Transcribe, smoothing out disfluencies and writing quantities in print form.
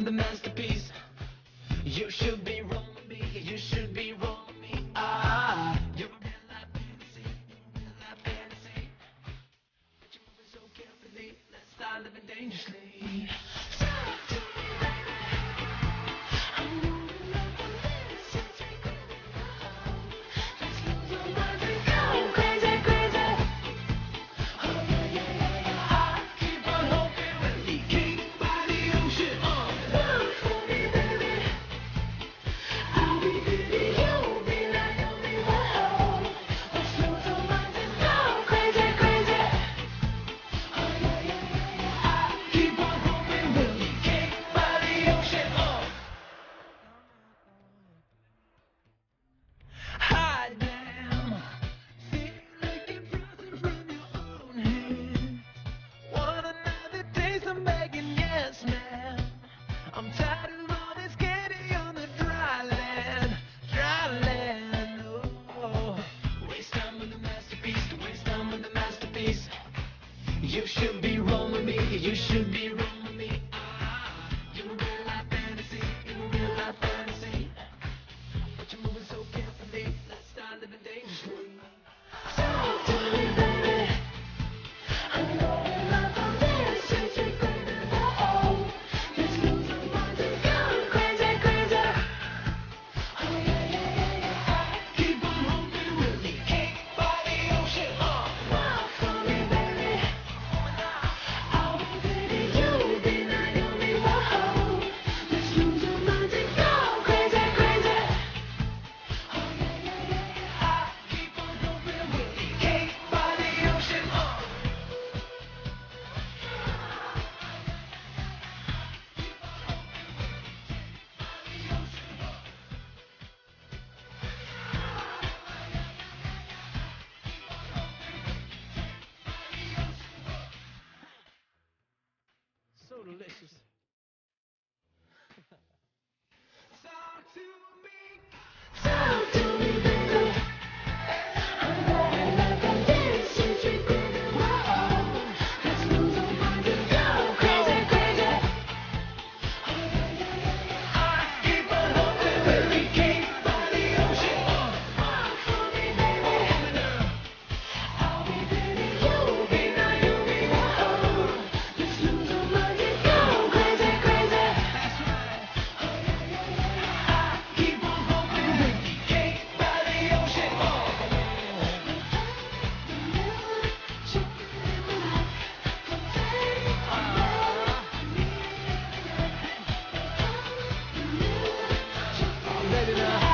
I'm the masterpiece. You should be rolling me, you should be rolling me. You're a real life fantasy, you're a real life fantasy. But you're moving so carefully, let's start living dangerously. I'm tired of all this candy on the dry land, oh. Waste time with the masterpiece, waste time with the masterpiece. You should be rolling me, you should be rolling me. You're a real life fantasy, you're a real life fantasy. But you're moving so carefully, let's start living dangerously. So delicious. Talk to me. Talk to me, baby. I'm going like a dancing street baby. Whoa, let's lose our minds and go crazy, crazy. Oh, yeah, yeah, yeah. I keep on hoping that we can't find the ocean. Rock for me, baby. I'll be baby, you'll be now, you'll be now. Let's lose. Let it out.